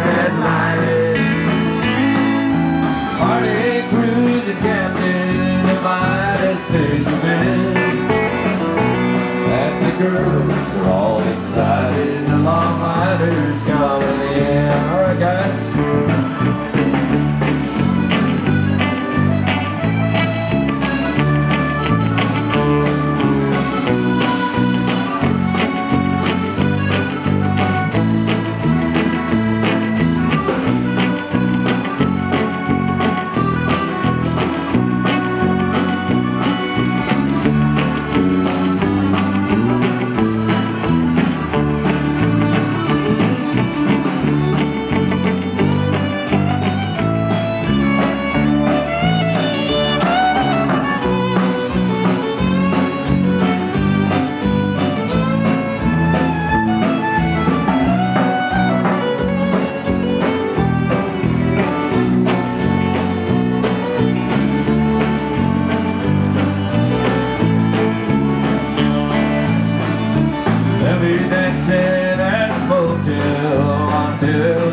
at night. Party through the captain of Midas basement. And the girls are all excited. The lawlighters come in the air. I got screwed. That said at the motel,